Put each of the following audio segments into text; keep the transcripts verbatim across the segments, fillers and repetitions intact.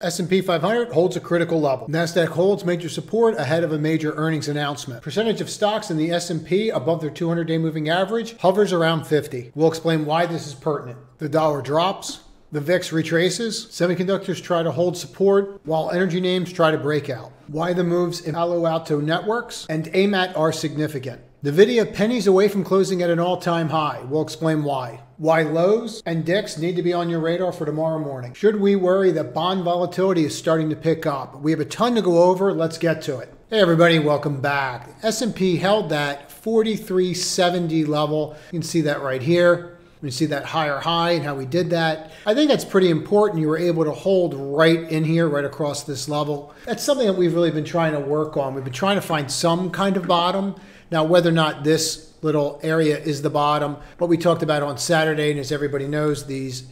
S and P five hundred holds a critical level. NASDAQ holds major support ahead of a major earnings announcement. Percentage of stocks in the S and P above their two hundred day moving average hovers around fifty. We'll explain why this is pertinent. The dollar drops, the V I X retraces, semiconductors try to hold support while energy names try to break out. Why the moves in Palo Alto Networks and A M A T are significant. NVIDIA pennies away from closing at an all-time high. We'll explain why. Why Lowe's and Dick's need to be on your radar for tomorrow morning. Should we worry that bond volatility is starting to pick up? We have a ton to go over. Let's get to it. Hey everybody, welcome back. S and P held that forty-three seventy level. You can see that right here. You see that higher high and how we did that. I think that's pretty important. You were able to hold right in here, right across this level. That's something that we've really been trying to work on. We've been trying to find some kind of bottom. Now, whether or not this little area is the bottom, what we talked about on Saturday, and as everybody knows, these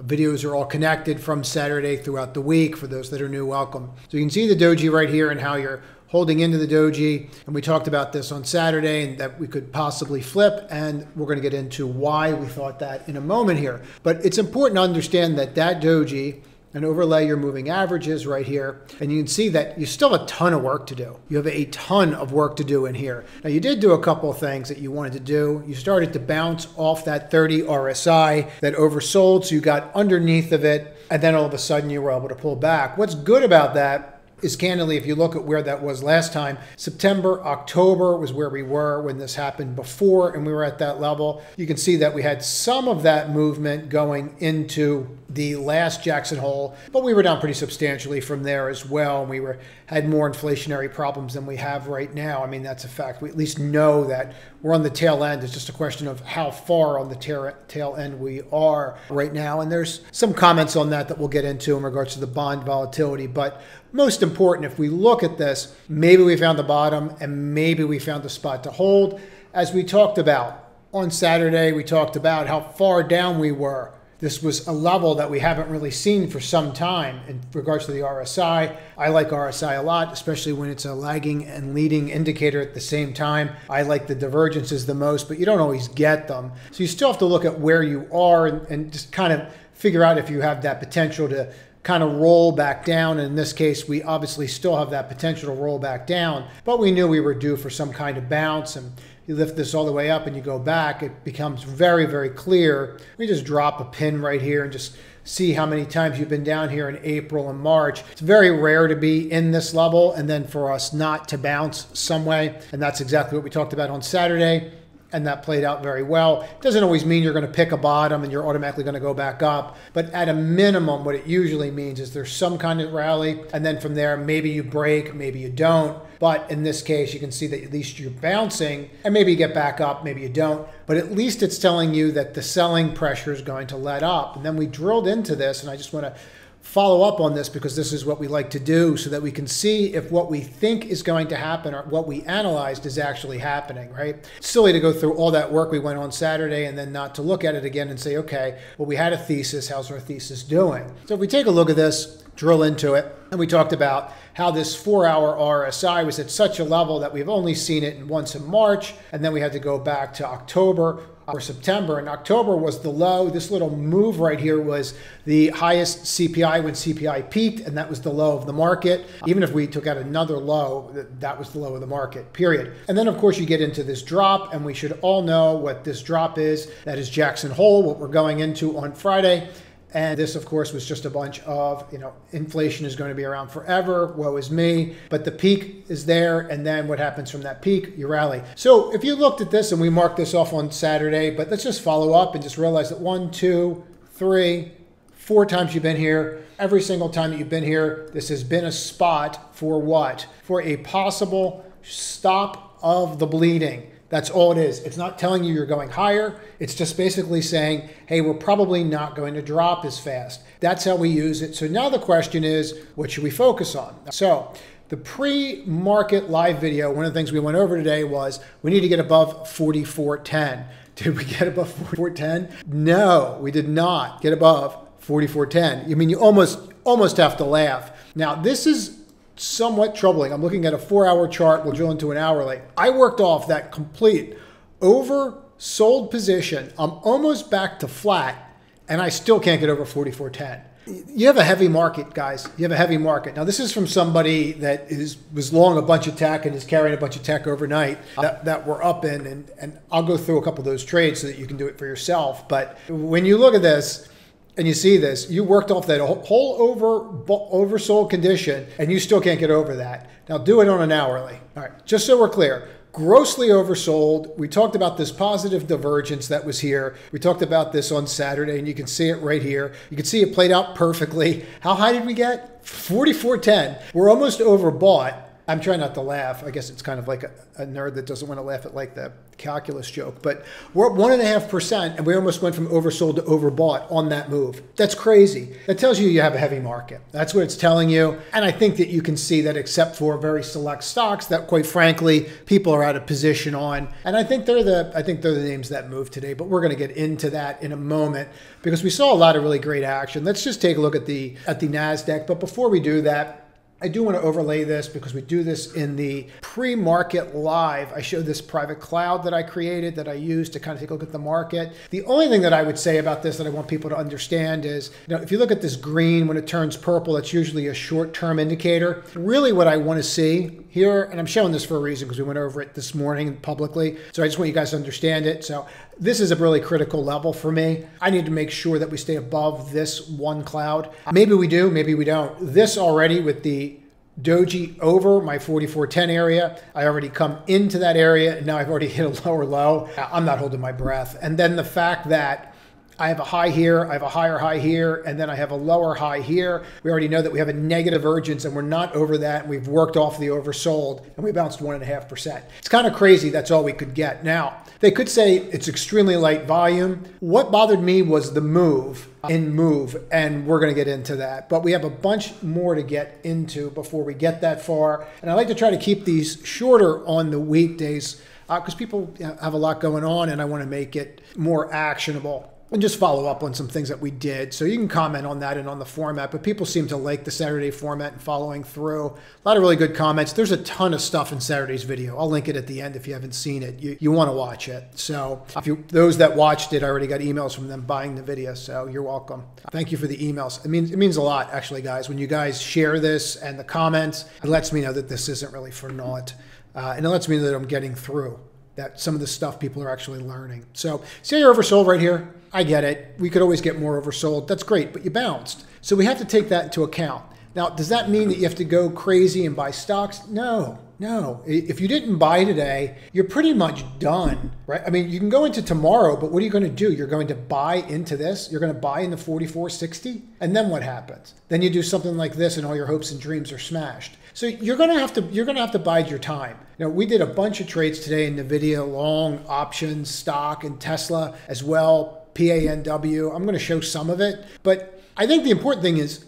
videos are all connected from Saturday throughout the week. For those that are new, welcome. So you can see the doji right here and how you're holding into the doji, and we talked about this on Saturday and that we could possibly flip, and we're going to get into why we thought that in a moment here. But it's important to understand that that doji, and overlay your moving averages right here, and you can see that you still have a ton of work to do. You have a ton of work to do in here. Now, you did do a couple of things that you wanted to do. You started to bounce off that thirty R S I that oversold, so you got underneath of it, and then all of a sudden you were able to pull back. What's good about that is, candidly, if you look at where that was last time, September, October was where we were when this happened before, and we were at that level. You can see that we had some of that movement going into the last Jackson Hole, but we were down pretty substantially from there as well, and we were had more inflationary problems than we have right now. I mean, that's a fact. We at least know that we're on the tail end. It's just a question of how far on the tail end we are right now, and there's some comments on that that we'll get into in regards to the bond volatility. But most important, if we look at this, maybe we found the bottom and maybe we found the spot to hold. As we talked about on Saturday, we talked about how far down we were. This was a level that we haven't really seen for some time in regards to the R S I. I like R S I a lot, especially when it's a lagging and leading indicator at the same time. I like the divergences the most, but you don't always get them. So you still have to look at where you are and, and just kind of figure out if you have that potential to kind of roll back down. And in this case, we obviously still have that potential to roll back down, but we knew we were due for some kind of bounce. And you lift this all the way up and you go back, it becomes very, very clear. We just drop a pin right here and just see how many times you've been down here in April and March. It's very rare to be in this level and then for us not to bounce some way. And that's exactly what we talked about on Saturday. And that played out very well. It doesn't always mean you're going to pick a bottom and you're automatically going to go back up. But at a minimum, what it usually means is there's some kind of rally. And then from there, maybe you break, maybe you don't. But in this case, you can see that at least you're bouncing, and maybe you get back up, maybe you don't. But at least it's telling you that the selling pressure is going to let up. And then we drilled into this, and I just want to follow up on this because this is what we like to do so that we can see if what we think is going to happen or what we analyzed is actually happening, right? It's silly to go through all that work we went on Saturday and then not to look at it again and say, okay, well, we had a thesis. How's our thesis doing? So if we take a look at this, drill into it, and we talked about how this four-hour R S I was at such a level that we've only seen it once in March, and then we had to go back to October or September, and October was the low. This little move right here was the highest C P I when C P I peaked, and that was the low of the market. Even if we took out another low, that was the low of the market, period. And then, of course, you get into this drop, and we should all know what this drop is. That is Jackson Hole, what we're going into on Friday. And this, of course, was just a bunch of, you know, inflation is going to be around forever, woe is me. But the peak is there, and then what happens from that peak? You rally. So if you looked at this, and we marked this off on Saturday, but let's just follow up and just realize that one, two, three, four times you've been here. Every single time that you've been here, this has been a spot for what? For a possible stop of the bleeding. That's all it is. It's not telling you you're going higher. It's just basically saying, hey, we're probably not going to drop as fast. That's how we use it. So now the question is, what should we focus on? So the pre-market live video, one of the things we went over today was we need to get above forty-four ten. Did we get above forty-four ten? No, we did not get above forty-four ten. I mean, you almost, almost have to laugh. Now, this is somewhat troubling. I'm looking at a four-hour chart. We'll drill into an hourly. I worked off that complete oversold position. I'm almost back to flat, and I still can't get over forty-four ten. You have a heavy market, guys. You have a heavy market. Now, this is from somebody that is was long a bunch of tech and is carrying a bunch of tech overnight that, that we're up in. And, and I'll go through a couple of those trades so that you can do it for yourself. But when you look at this and you see this, you worked off that whole over oversold condition and you still can't get over that. Now, do it on an hourly. All right, just so we're clear. Grossly oversold. We talked about this positive divergence that was here. We talked about this on Saturday, and you can see it right here. You can see it played out perfectly. How high did we get? forty-four ten. We're almost overbought. I'm trying not to laugh. I guess it's kind of like a, a nerd that doesn't want to laugh at like the calculus joke, but we're up one and a half percent, and we almost went from oversold to overbought on that move. That's crazy. That tells you you have a heavy market. That's what it's telling you. And I think that you can see that, except for very select stocks that, quite frankly, people are out of position on. And I think they're the I think they're the names that move today. But we're going to get into that in a moment because we saw a lot of really great action. Let's just take a look at the at the NASDAQ. But before we do that, I do want to overlay this because we do this in the pre-market live. I showed this private cloud that I created that I use to kind of take a look at the market. The only thing that I would say about this that I want people to understand is, you know, if you look at this green, when it turns purple, that's usually a short-term indicator. Really what I want to see here, and I'm showing this for a reason because we went over it this morning publicly, so I just want you guys to understand it. So this is a really critical level for me. I need to make sure that we stay above this one cloud. Maybe we do, maybe we don't. This already with the Doji over my forty-four ten area. I already come into that area and now I've already hit a lower low. I'm not holding my breath. And then the fact that I have a high here, I have a higher high here, and then I have a lower high here. We already know that we have a negative urgence and we're not over that. We've worked off the oversold and we bounced one and a half percent. It's kind of crazy. That's all we could get. Now, they could say it's extremely light volume. What bothered me was the move in move, and we're going to get into that. But we have a bunch more to get into before we get that far. And I like to try to keep these shorter on the weekdays because uh, people have a lot going on and I want to make it more actionable. And just follow up on some things that we did. So you can comment on that and on the format, but people seem to like the Saturday format and following through. A lot of really good comments. There's a ton of stuff in Saturday's video. I'll link it at the end if you haven't seen it. You, you want to watch it. So if you, those that watched it, I already got emails from them buying the video. So you're welcome. Thank you for the emails. It means, it means a lot, actually, guys. When you guys share this and the comments, it lets me know that this isn't really for naught. Uh, and it lets me know that I'm getting through, that some of the stuff people are actually learning. So say you're oversold right here. I get it. We could always get more oversold. That's great, but you bounced. So we have to take that into account. Now, does that mean that you have to go crazy and buy stocks? No, no. If you didn't buy today, you're pretty much done, right? I mean, you can go into tomorrow, but what are you going to do? You're going to buy into this. You're going to buy into forty-four sixty. And then what happens? Then you do something like this and all your hopes and dreams are smashed. So you're going to have to, you're going to have to bide your time. Now, we did a bunch of trades today in NVIDIA, long options, stock, and Tesla as well. P A N W. I'm going to show some of it, but I think the important thing is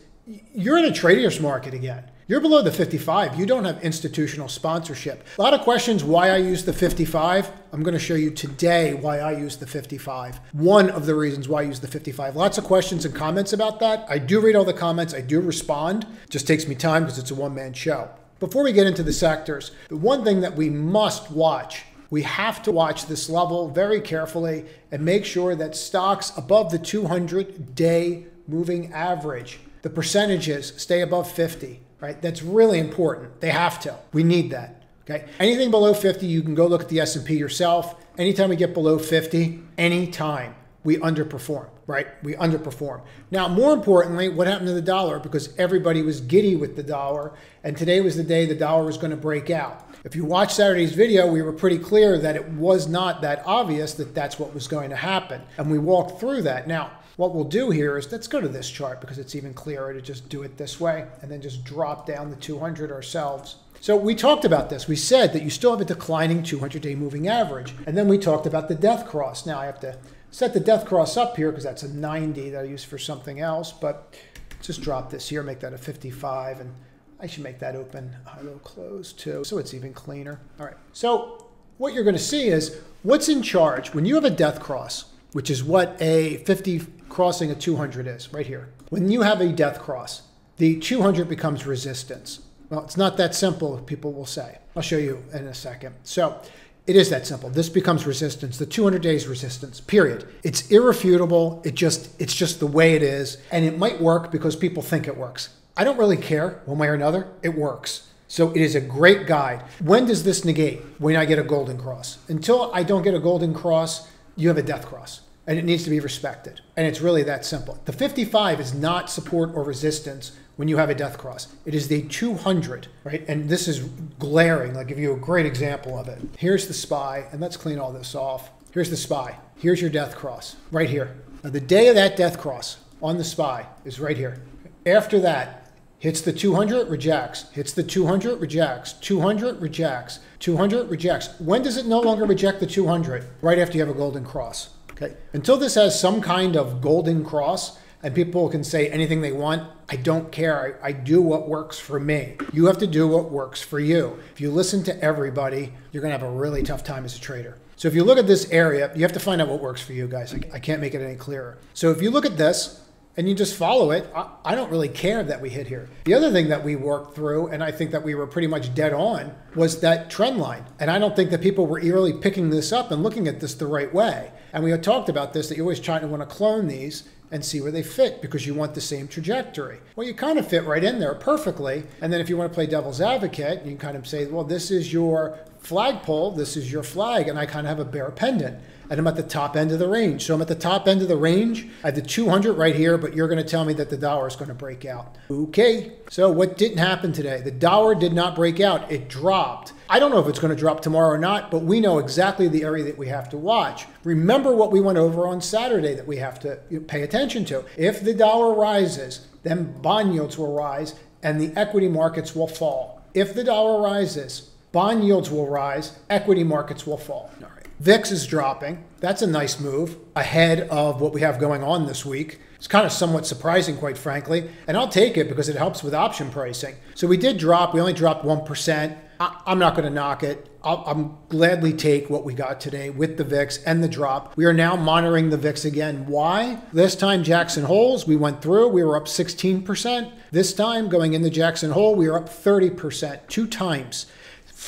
you're in a trader's market again. You're below the fifty-five. You don't have institutional sponsorship. A lot of questions why I use the fifty-five. I'm going to show you today why I use the fifty-five. One of the reasons why I use the fifty-five. Lots of questions and comments about that. I do read all the comments. I do respond. It just takes me time because it's a one-man show. Before we get into the sectors, the one thing that we must watch, we have to watch this level very carefully and make sure that stocks above the two hundred day moving average, the percentages stay above fifty, right? That's really important. They have to. We need that, okay? Anything below fifty, you can go look at the S and P yourself. Anytime we get below fifty, anytime, we underperform, right? We underperform. Now, more importantly, what happened to the dollar? Because everybody was giddy with the dollar, and today was the day the dollar was going to break out. If you watch Saturday's video, we were pretty clear that it was not that obvious that that's what was going to happen. And we walked through that. Now, what we'll do here is let's go to this chart because it's even clearer to just do it this way and then just drop down the two hundred ourselves. So we talked about this. We said that you still have a declining two hundred day moving average. And then we talked about the death cross. Now I have to set the death cross up here because that's a ninety that I use for something else. But just drop this here, make that a fifty-five, and I should make that open a little close too, so it's even cleaner. All right, so what you're gonna see is what's in charge. When you have a death cross, which is what a fifty crossing a two hundred is right here. When you have a death cross, the two hundred becomes resistance. Well, it's not that simple, people will say. I'll show you in a second. So It is that simple. This becomes resistance. The two hundred days resistance, period. It's irrefutable. It just, it's just the way it is. And it might work because people think it works. I don't really care one way or another. It works. So it is a great guide. When does this negate? When I get a golden cross. Until I don't get a golden cross, you have a death cross. And it needs to be respected. And it's really that simple. The fifty-five is not support or resistance when you have a death cross. It is the two hundred, right? And this is glaring. I'll give you a great example of it. Here's the S P Y, and let's clean all this off. Here's the S P Y. Here's your death cross, right here. Now, the day of that death cross on the S P Y is right here. After that, hits the two hundred, rejects. Hits the two hundred, rejects. two hundred, rejects. two hundred, rejects. When does it no longer reject the two hundred? Right after you have a golden cross. Okay. Until this has some kind of golden cross and people can say anything they want, I don't care. I, I do what works for me. You have to do what works for you. If you listen to everybody, you're going to have a really tough time as a trader. So if you look at this area, you have to find out what works for you guys. I, I can't make it any clearer. So if you look at this and you just follow it, I, I don't really care that we hit here. The other thing that we worked through, and I think that we were pretty much dead on, was that trend line. And I don't think that people were eerily picking this up and looking at this the right way. And we had talked about this, that you're always trying to want to clone these and see where they fit because you want the same trajectory. Well, you kind of fit right in there perfectly. And then if you want to play devil's advocate, you can kind of say, well, this is your flagpole, this is your flag, and I kind of have a bear pendant. And I'm at the top end of the range. So I'm at the top end of the range. I have the two hundred right here, but you're going to tell me that the dollar is going to break out. Okay. So what didn't happen today? The dollar did not break out. It dropped. I don't know if it's going to drop tomorrow or not, but we know exactly the area that we have to watch. Remember what we went over on Saturday that we have to pay attention to. If the dollar rises, then bond yields will rise and the equity markets will fall. If the dollar rises, bond yields will rise, equity markets will fall. All right. V I X is dropping. That's a nice move ahead of what we have going on this week. It's kind of somewhat surprising, quite frankly, and I'll take it because it helps with option pricing. So we did drop. We only dropped one percent. I, I'm not going to knock it. I'll, I'm gladly take what we got today with the V I X and the drop. We are now monitoring the V I X again. Why? This time, Jackson Holes, we went through. We were up sixteen percent. This time, going into Jackson Hole, we are up thirty percent, two times.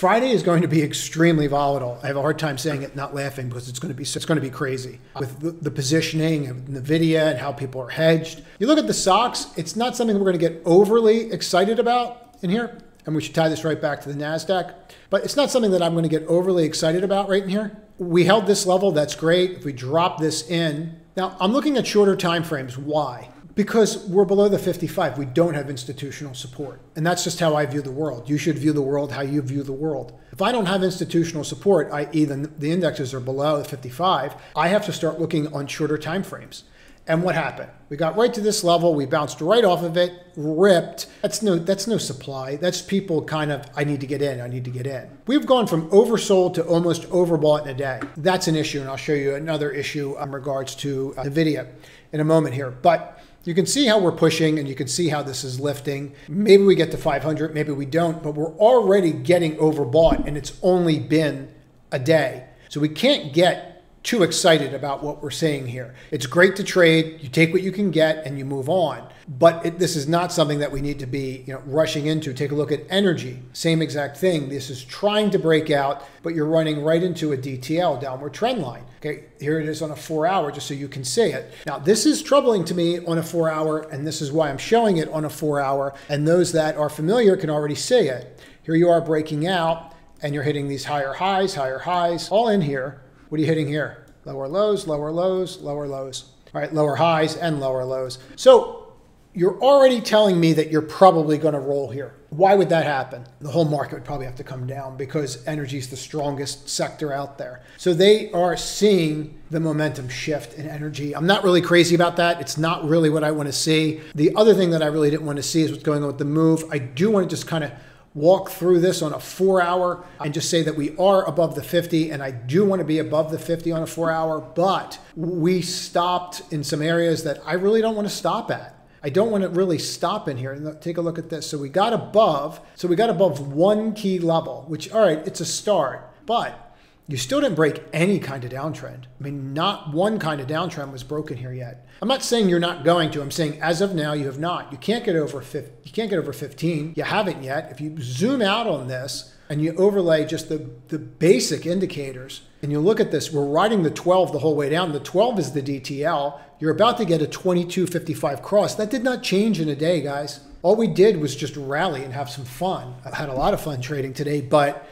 Friday is going to be extremely volatile. I have a hard time saying it, not laughing, because it's going to be it's going to be crazy with the, the positioning of NVIDIA and how people are hedged. You look at the stocks; it's not something we're going to get overly excited about in here. And we should tie this right back to the NASDAQ. But it's not something that I'm going to get overly excited about right in here. We held this level. That's great. If we drop this in now, I'm looking at shorter time frames. Why? Because we're below the fifty-five. We don't have institutional support. And that's just how I view the world. You should view the world how you view the world. If I don't have institutional support, that is the indexes are below the fifty-five, I have to start looking on shorter time frames. And what happened? We got right to this level. We bounced right off of it, ripped. That's no, that's no supply. That's people kind of, I need to get in. I need to get in. We've gone from oversold to almost overbought in a day. That's an issue. And I'll show you another issue in regards to NVIDIA in a moment here. But you can see how we're pushing and you can see how this is lifting. Maybe we get to five hundred, maybe we don't, but we're already getting overbought and it's only been a day. So we can't get too excited about what we're seeing here. It's great to trade. You take what you can get and you move on. But it, this is not something that we need to be you know, rushing into. Take a look at energy. Same exact thing. This is trying to break out, but you're running right into a D T L, downward trend line. Okay, here it is on a four hour, just so you can see it. Now, this is troubling to me on a four hour, and this is why I'm showing it on a four hour. And those that are familiar can already see it. Here you are breaking out, and you're hitting these higher highs, higher highs, all in here. What are you hitting here? Lower lows, lower lows, lower lows. All right, lower highs and lower lows. So you're already telling me that you're probably going to roll here. Why would that happen? The whole market would probably have to come down because energy is the strongest sector out there. So they are seeing the momentum shift in energy. I'm not really crazy about that. It's not really what I want to see. The other thing that I really didn't want to see is what's going on with the move. I do want to just kind of walk through this on a four hour and just say that we are above the fifty, and I do want to be above the fifty on a four hour, but we stopped in some areas that I really don't want to stop at. I don't want to really stop in here. And take a look at this. So we got above, so we got above one key level, which, all right, it's a start, but you still didn't break any kind of downtrend. I mean, not one kind of downtrend was broken here yet. I'm not saying you're not going to. I'm saying as of now, you have not. You can't get over fifty, you can't get over fifteen. You haven't yet. If you zoom out on this and you overlay just the, the basic indicators and you look at this, we're riding the twelve the whole way down. The twelve is the D T L. You're about to get a twenty-two fifty-five cross. That did not change in a day, guys. All we did was just rally and have some fun. I've had a lot of fun trading today, but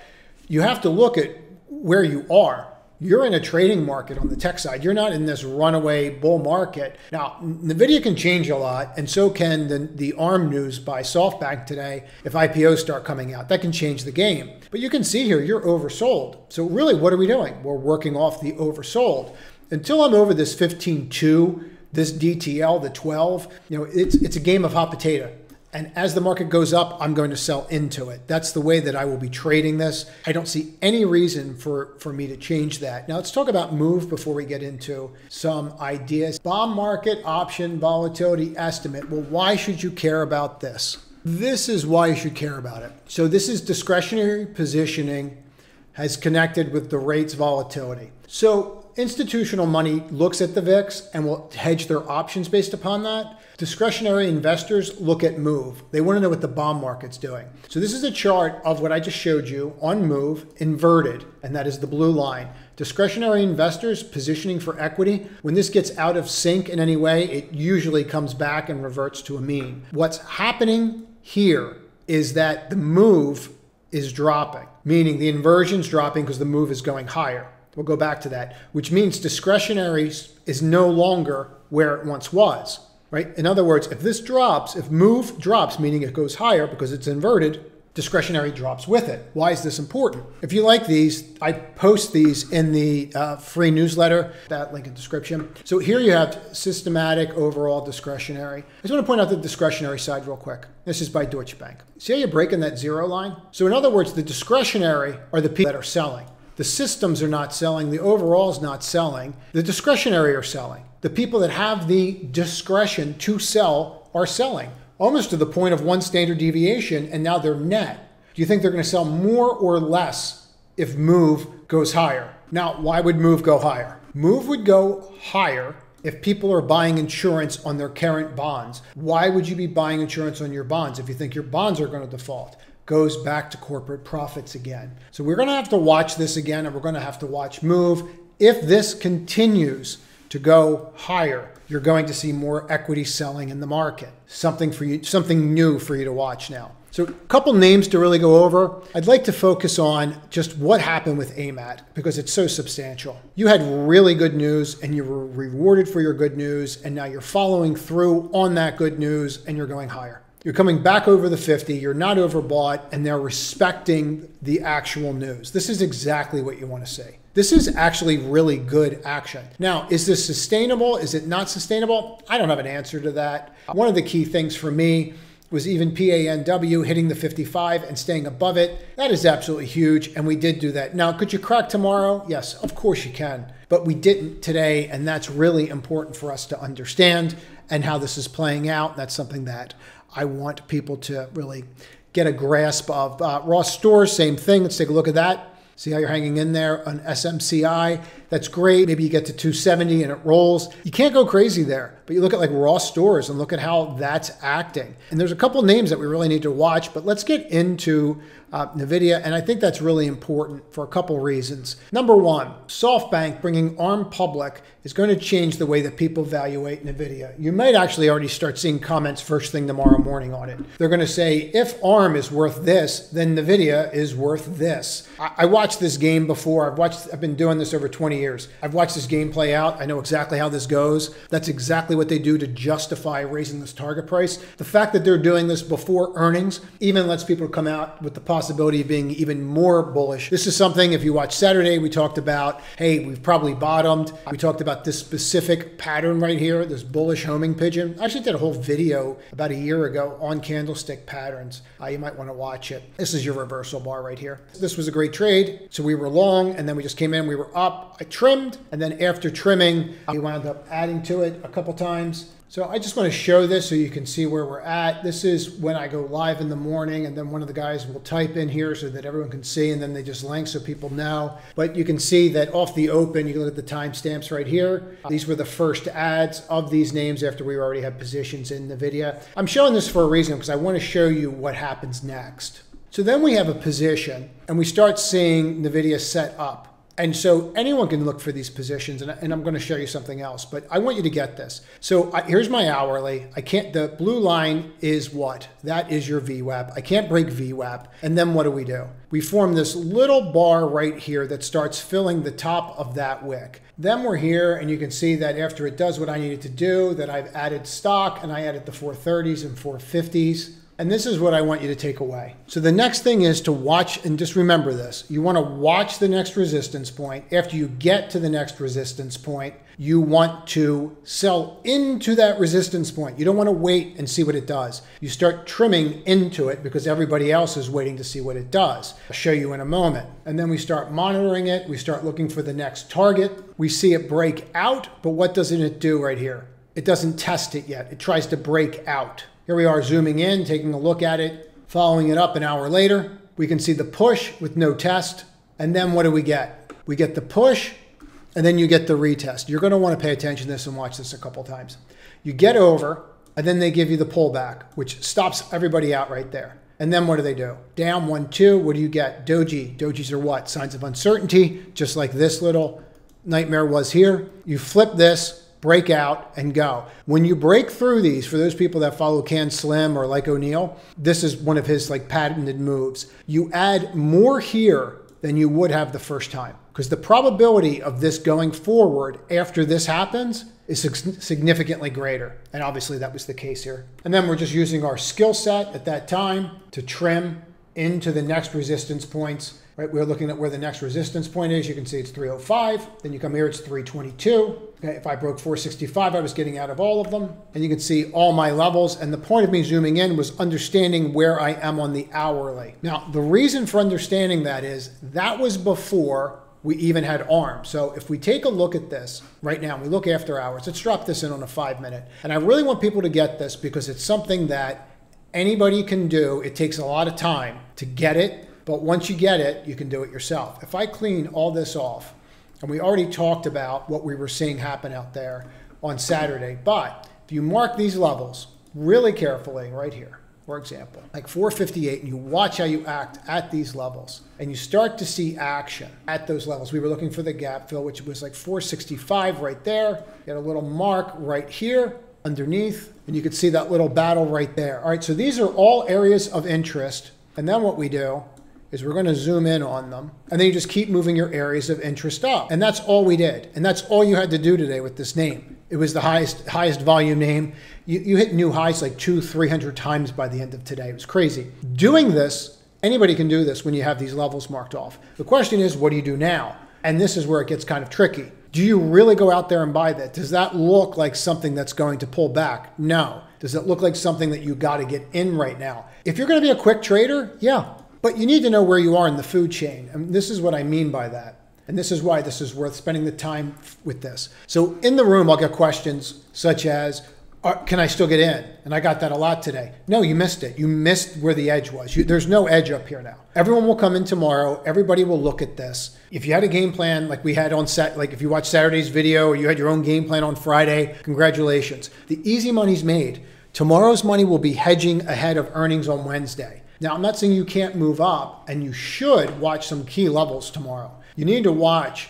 you have to look at where you are. You're in a trading market on the tech side. You're not in this runaway bull market. Now, NVIDIA can change a lot, and so can the, the ARM news by SoftBank today. If I P Os start coming out, that can change the game. But you can see here, you're oversold. So really, what are we doing? We're working off the oversold. Until I'm over this fifteen two, this D T L, the twelve, you know, it's, it's a game of hot potato. And as the market goes up, I'm going to sell into it. That's the way that I will be trading this. I don't see any reason for, for me to change that. Now let's talk about move before we get into some ideas. Bond market option volatility estimate. Well, why should you care about this? This is why you should care about it. So this is discretionary positioning has connected with the rates volatility. So institutional money looks at the V I X and will hedge their options based upon that. Discretionary investors look at move. They want to know what the bond market's doing. So this is a chart of what I just showed you on move inverted, and that is the blue line. Discretionary investors positioning for equity. When this gets out of sync in any way, it usually comes back and reverts to a mean. What's happening here is that the move is dropping, meaning the inversion's dropping because the move is going higher. We'll go back to that, which means discretionary is no longer where it once was, right? In other words, if this drops, if move drops, meaning it goes higher because it's inverted, discretionary drops with it. Why is this important? If you like these, I post these in the uh, free newsletter, that link in the description. So here you have systematic overall discretionary. I just want to point out the discretionary side real quick. This is by Deutsche Bank. See how you're breaking that zero line? So in other words, the discretionary are the people that are selling. The systems are not selling, the overall's not selling, the discretionary are selling. The people that have the discretion to sell are selling, almost to the point of one standard deviation, and now they're net. Do you think they're gonna sell more or less if move goes higher? Now, why would move go higher? Move would go higher if people are buying insurance on their current bonds. Why would you be buying insurance on your bonds if you think your bonds are gonna default? Goes back to corporate profits again. So we're gonna have to watch this again, and we're gonna have to watch move. If this continues to go higher, you're going to see more equity selling in the market. Something for you, something new for you to watch now. So a couple names to really go over. I'd like to focus on just what happened with AMAT because it's so substantial. You had really good news and you were rewarded for your good news, and now you're following through on that good news and you're going higher. You're coming back over the fifty, you're not overbought, and they're respecting the actual news. This is exactly what you want to see. This is actually really good action. Now, is this sustainable? Is it not sustainable? I don't have an answer to that. One of the key things for me was even P A N W hitting the fifty-five and staying above it. That is absolutely huge, and we did do that. Now, could you crack tomorrow? Yes, of course you can, but we didn't today, and that's really important for us to understand and how this is playing out. That's something that I want people to really get a grasp of. Uh, Ross Store, same thing. Let's take a look at that. See how you're hanging in there on S M C I. That's great. Maybe you get to two seventy and it rolls. You can't go crazy there, but you look at like Ross Stores and look at how that's acting. And there's a couple names that we really need to watch, but let's get into uh, NVIDIA. And I think that's really important for a couple reasons. Number one, SoftBank bringing ARM public is going to change the way that people evaluate NVIDIA. You might actually already start seeing comments first thing tomorrow morning on it. They're going to say, if ARM is worth this, then NVIDIA is worth this. I, I watched this game before. I've watched, I've been doing this over twenty years. I've watched this game play out. I know exactly how this goes. That's exactly what they do to justify raising this target price. The fact that they're doing this before earnings even lets people come out with the possibility of being even more bullish. This is something, if you watch Saturday, we talked about, hey, we've probably bottomed. We talked about this specific pattern right here, this bullish homing pigeon. I actually did a whole video about a year ago on candlestick patterns. Uh, you might want to watch it. This is your reversal bar right here. This was a great trade. So we were long, and then we just came in, we were up. I it trimmed, and then after trimming, we wound up adding to it a couple times. So I just want to show this so you can see where we're at. This is when I go live in the morning, and then one of the guys will type in here so that everyone can see, and then they just link so people know. But you can see that off the open, you can look at the timestamps right here. These were the first ads of these names after we already had positions in NVIDIA. I'm showing this for a reason because I want to show you what happens next. So then we have a position and we start seeing NVIDIA set up. And so anyone can look for these positions, and, and I'm going to show you something else, but I want you to get this. So I, here's my hourly. I can't, the blue line is what? That is your V WAP. I can't break V WAP. And then what do we do? We form this little bar right here that starts filling the top of that wick. Then we're here, and you can see that after it does what I needed to do, that I've added stock, and I added the four thirties and four fifties. And this is what I want you to take away. So the next thing is to watch, and just remember this, you want to watch the next resistance point. After you get to the next resistance point, you want to sell into that resistance point. You don't want to wait and see what it does. You start trimming into it because everybody else is waiting to see what it does. I'll show you in a moment. And then we start monitoring it. We start looking for the next target. We see it break out, but what doesn't it do right here? It doesn't test it yet. It tries to break out. Here we are zooming in, taking a look at it, following it up an hour later. We can see the push with no test. And then what do we get? We get the push, and then you get the retest. You're going to want to pay attention to this and watch this a couple times. You get over, and then they give you the pullback, which stops everybody out right there. And then what do they do? Down one, two. What do you get? Doji. Dojis are what? Signs of uncertainty, just like this little nightmare was here. You flip this, break out, and go. When you break through these, for those people that follow CanSlim or like O'Neill, this is one of his like patented moves. You add more here than you would have the first time, because the probability of this going forward after this happens is significantly greater. And obviously that was the case here. And then we're just using our skill set at that time to trim into the next resistance points. Right, we're looking at where the next resistance point is. You can see it's three oh five. Then you come here, it's three twenty-two. Okay, if I broke four sixty-five, I was getting out of all of them. And you can see all my levels. And the point of me zooming in was understanding where I am on the hourly. Now, the reason for understanding that is that was before we even had A R M. So if we take a look at this right now, we look after hours, let's drop this in on a five minute. And I really want people to get this because it's something that anybody can do. It takes a lot of time to get it. But once you get it, you can do it yourself. If I clean all this off, and we already talked about what we were seeing happen out there on Saturday, but if you mark these levels really carefully right here, for example, like four fifty-eight, and you watch how you act at these levels, and you start to see action at those levels. We were looking for the gap fill, which was like four sixty-five right there. Get a little mark right here underneath, and you can see that little battle right there. All right, so these are all areas of interest. And then what we do is we're going to zoom in on them, and then you just keep moving your areas of interest up. And that's all we did. And that's all you had to do today with this name. It was the highest highest volume name. You, you hit new highs like two, three hundred times by the end of today. It was crazy. Doing this, anybody can do this when you have these levels marked off. The question is, what do you do now? And this is where it gets kind of tricky. Do you really go out there and buy that? Does that look like something that's going to pull back? No. Does it look like something that you got to get in right now? If you're going to be a quick trader, yeah. But you need to know where you are in the food chain. And this is what I mean by that. And this is why this is worth spending the time with this. So in the room, I'll get questions such as, can I still get in? And I got that a lot today. No, you missed it. You missed where the edge was. You, there's no edge up here now. Everyone will come in tomorrow. Everybody will look at this. If you had a game plan like we had on set, like if you watched Saturday's video or you had your own game plan on Friday, congratulations. The easy money's made. Tomorrow's money will be hedging ahead of earnings on Wednesday. Now, I'm not saying you can't move up, and you should watch some key levels tomorrow. You need to watch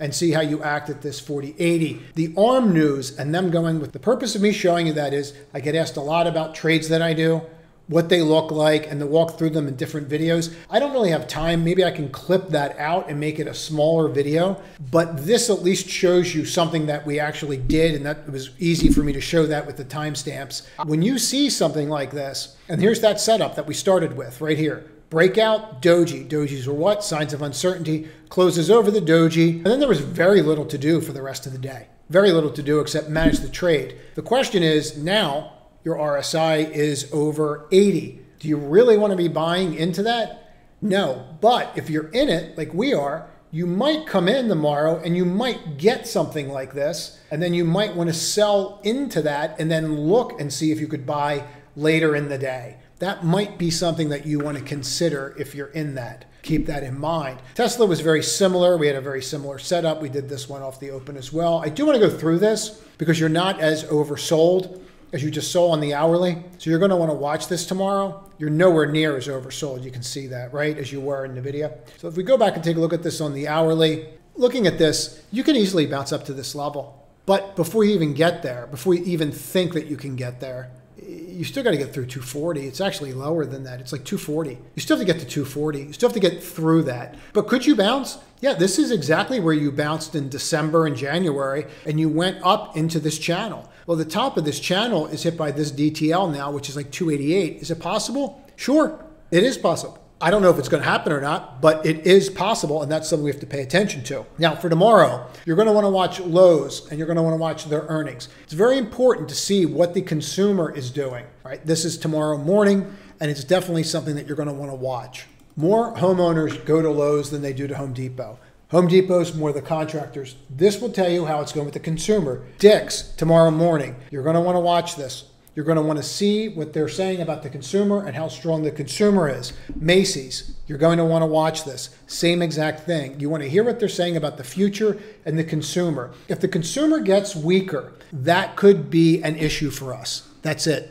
and see how you act at this forty eighty. The A R M news and them going with the purpose of me showing you that is I get asked a lot about trades that I do, what they look like, and the walk through them in different videos. I don't really have time. Maybe I can clip that out and make it a smaller video, but this at least shows you something that we actually did, and that was easy for me to show that with the timestamps. When you see something like this, and here's that setup that we started with right here. Breakout, doji. Dojis were what? Signs of uncertainty. Closes over the doji. And then there was very little to do for the rest of the day. Very little to do except manage the trade. The question is now, your R S I is over eighty. Do you really want to be buying into that? No, but if you're in it, like we are, you might come in tomorrow and you might get something like this, and then you might want to sell into that and then look and see if you could buy later in the day. That might be something that you want to consider if you're in that. Keep that in mind. Tesla was very similar. We had a very similar setup. We did this one off the open as well. I do want to go through this because you're not as oversold as you just saw on the hourly. So you're going to want to watch this tomorrow. You're nowhere near as oversold. You can see that, right? As you were in NVIDIA. So if we go back and take a look at this on the hourly, looking at this, you can easily bounce up to this level. But before you even get there, before you even think that you can get there, you still got to get through two forty. It's actually lower than that. It's like two forty. You still have to get to two forty. You still have to get through that. But could you bounce? Yeah, this is exactly where you bounced in December and January, and you went up into this channel. Well, the top of this channel is hit by this D T L now, which is like two eighty-eight. Is it possible? Sure, it is possible. I don't know if it's going to happen or not, but it is possible, and that's something we have to pay attention to. Now, for tomorrow, you're going to want to watch Lowe's, and you're going to want to watch their earnings. It's very important to see what the consumer is doing, right? This is tomorrow morning, and it's definitely something that you're going to want to watch. More homeowners go to Lowe's than they do to Home Depot. Home Depot's more the contractors. This will tell you how it's going with the consumer. Dick's, tomorrow morning. You're going to want to watch this. You're going to want to see what they're saying about the consumer and how strong the consumer is. Macy's, you're going to want to watch this. Same exact thing. You want to hear what they're saying about the future and the consumer. If the consumer gets weaker, that could be an issue for us. That's it.